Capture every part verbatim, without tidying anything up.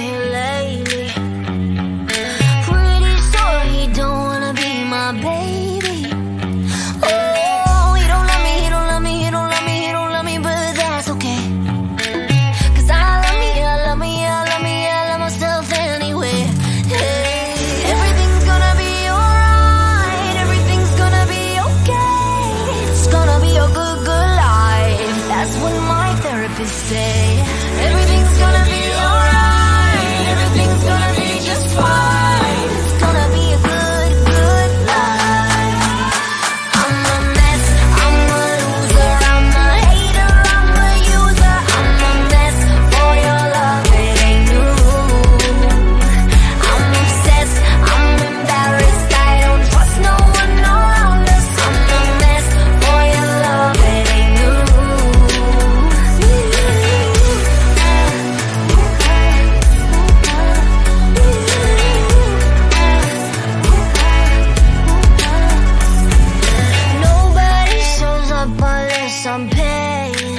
here lately. Pretty sure he don't wanna be my baby. Oh, he don't love me, he don't love me, he don't love me, he don't love me, but that's okay. Cause I love me, I love me, I love me, I love myself anyway. Hey, everything's gonna be alright, everything's gonna be okay. It's gonna be a good, good life. That's what my therapist says. I'm paying.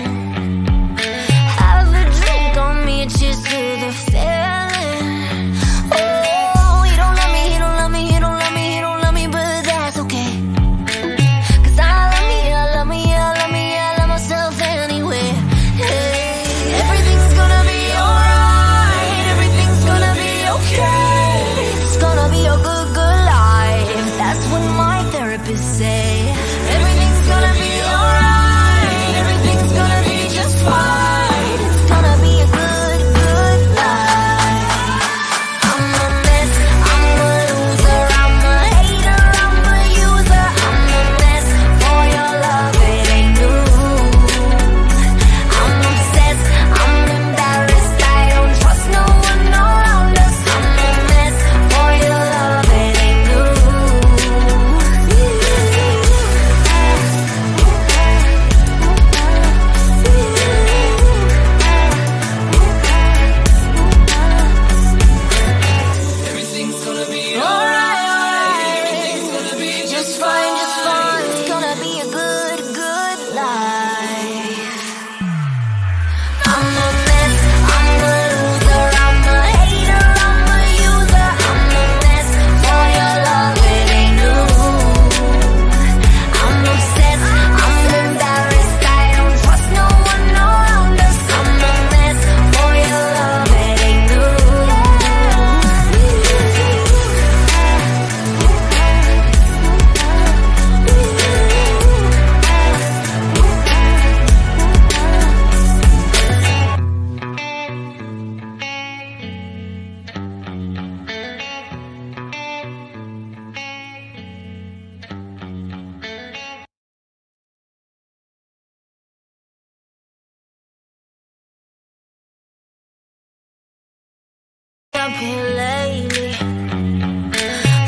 Have a drink on me, cheers to the feeling. Oh, he don't love me, he don't love me, he don't love me, he don't love me, but that's okay. Cause I love me, I love me, I love me, I love myself anyway. Hey, everything's gonna be alright, everything's gonna be okay. It's gonna be a good, good life. That's what my therapist says. Lately,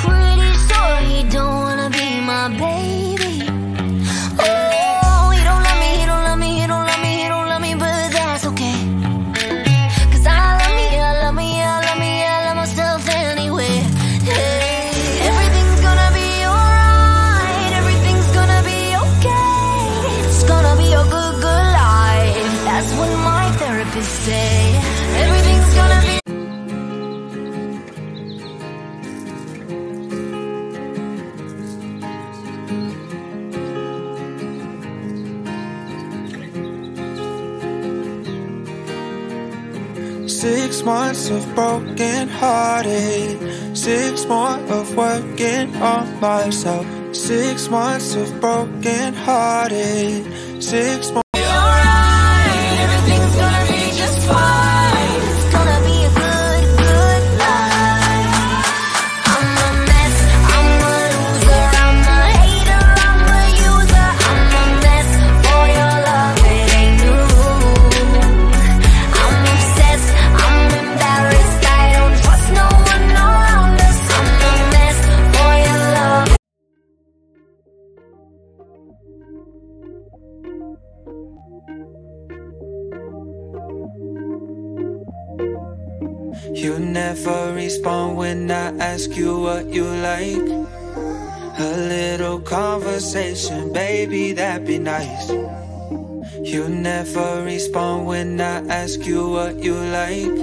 pretty sure he don't wanna be my baby. Oh, he don't love me, he don't love me, he don't love me, he don't love me, but that's okay. Cause I love me, I love me, I love me, I love myself anyway. Hey, everything's gonna be alright, everything's gonna be okay. It's gonna be a good, good life. That's what my therapist say. Everything's gonna be. Six months of broken hearted, six more of working on myself. Six months of broken hearted, six more. You never respond when I ask you what you like. A little conversation, baby, that'd be nice. You never respond when I ask you what you like.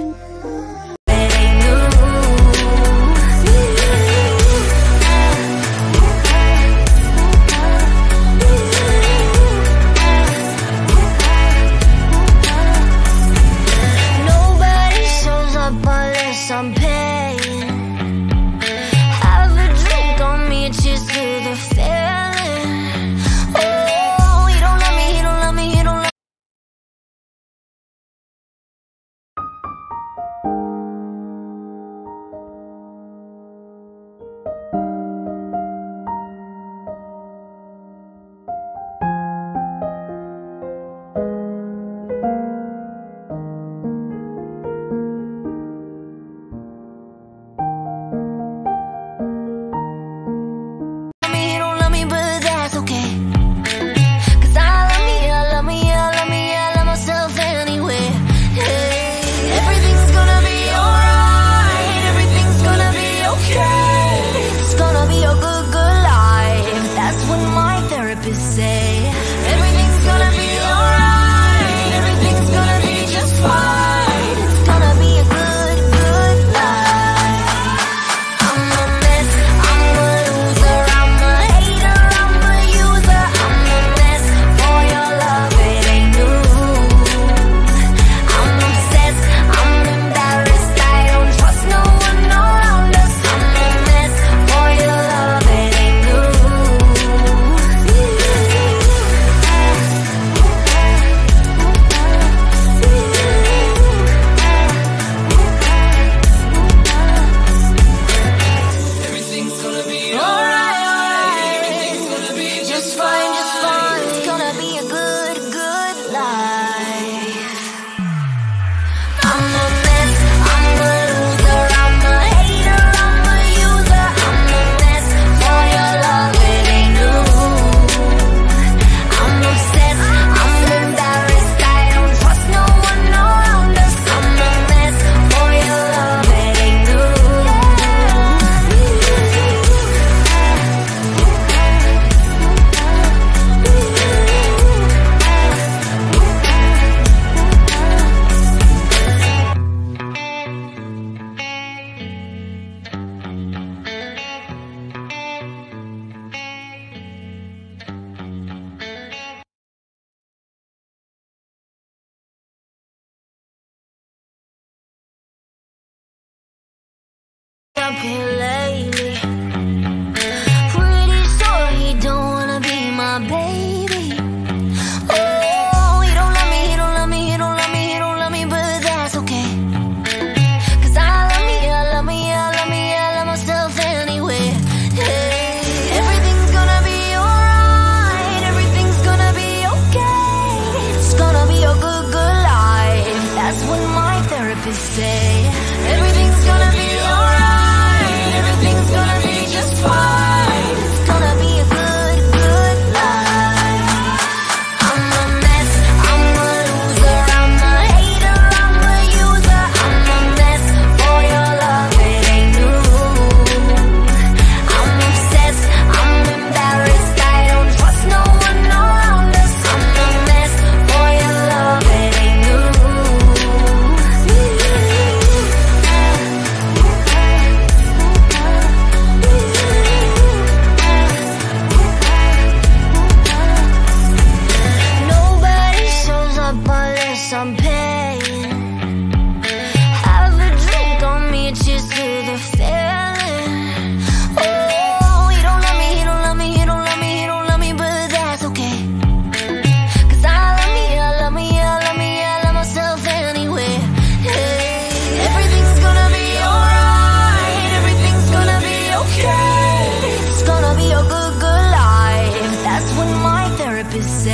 been lately. Pretty sure he don't wanna be my baby. Oh, he don't love me, he don't love me, he don't love me, he don't love me, but that's okay. Cause I love me, I love me, I love me, I love myself anyway. Hey, everything's gonna be alright, everything's gonna be okay. It's gonna be a good, good life. That's what my therapist says. I'm paying. Have a drink on me, cheers to the feeling. Oh, he don't love me, he don't love me, he don't love me, he don't love me, but that's okay. Cause I love me, I love me, I love me, I love myself anyway. Hey, everything's gonna be alright, everything's gonna be okay. It's gonna be a good, good life. That's what my therapist says.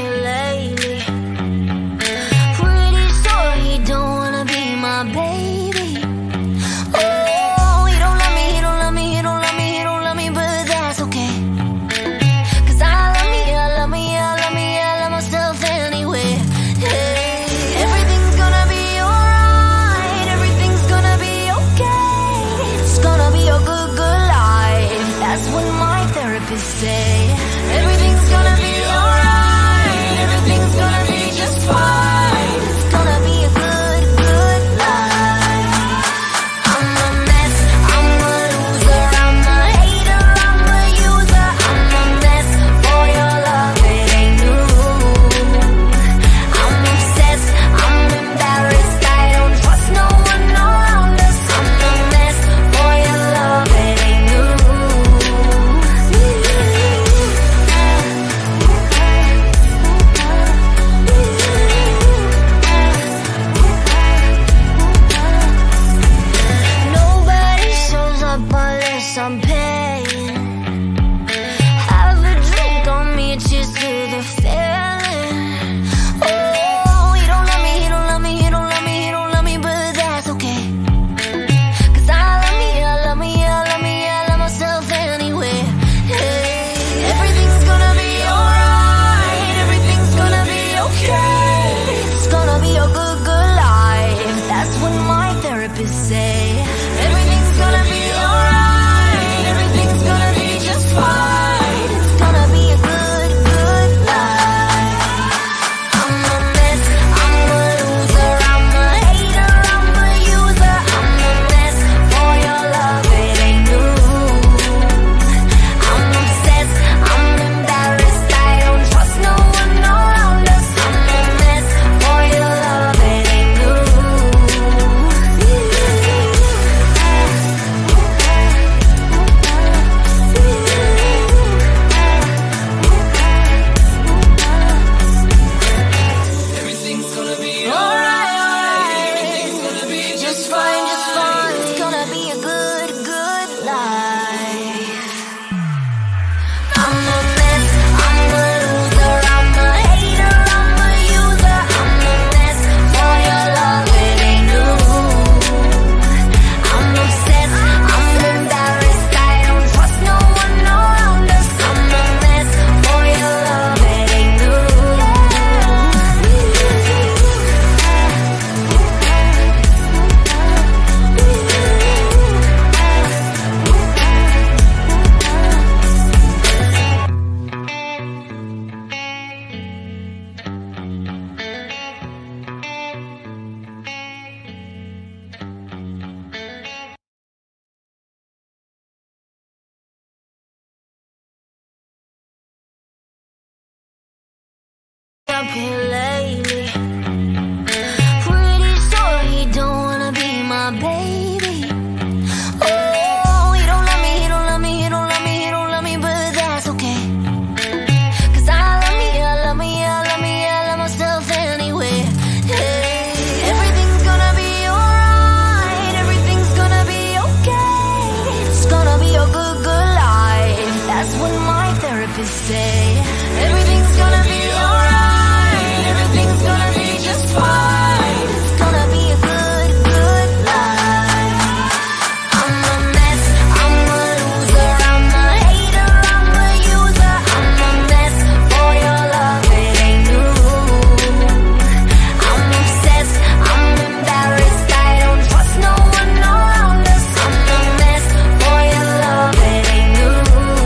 Lately, pretty sure he don't wanna be my baby. Oh, he don't love me, he don't love me, he don't love me, he don't love me, but that's okay. Cause I love me, I love me, I love me, I love myself anyway. Hey, everything's gonna be alright, everything's gonna be okay. It's gonna be a good, good life. That's what my therapist says. Everything's gonna be alright. Yeah. here lately. Pretty sure he don't wanna be my baby. Oh, he don't love me, he don't love me, he don't love me, he don't love me, but that's okay. Cause I love me, I love me, I love me, I love myself anyway. Hey, everything's gonna be alright, everything's gonna be okay. It's gonna be a good, good life. That's what my therapist said. Everything's gonna be alright, everything's gonna be just fine. It's gonna be a good, good life. I'm a mess, I'm a loser, I'm a hater, I'm a user. I'm a mess for your love, it ain't new. I'm obsessed, I'm embarrassed, I don't trust no one around us. I'm a mess for your love, it ain't new. Ooh.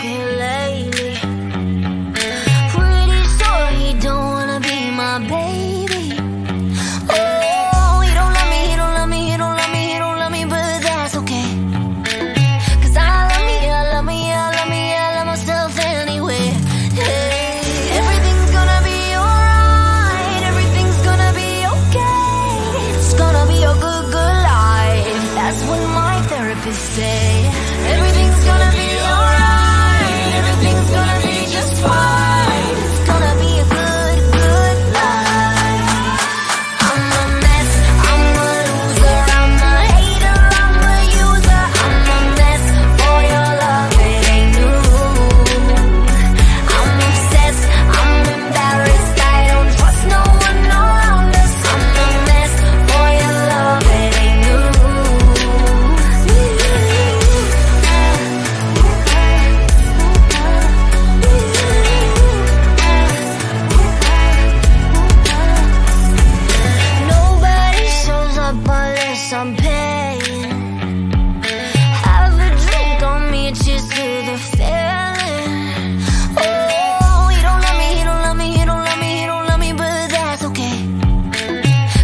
here lately. Pretty sure he don't wanna be my baby. Oh, he don't love me, he don't love me, he don't love me, he don't love me, but that's okay. Cause I love me, I love me, I love me, I love myself anyway. Hey, everything's gonna be alright, everything's gonna be okay. It's gonna be a good, good life. That's what my therapist said. I'm paying. Have a drink on me, cheers to the feeling. Oh, he don't love me, he don't love me, he don't love me, he don't love me, but that's okay.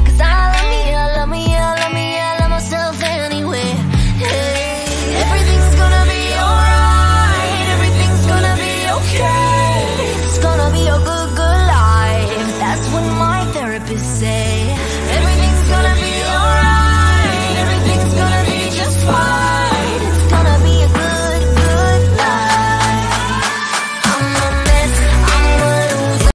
Cause I love me, I love me, I love me, I love myself anyway. Hey, everything's gonna be alright, everything's gonna be okay. It's gonna be a good, good life. That's what my therapist says.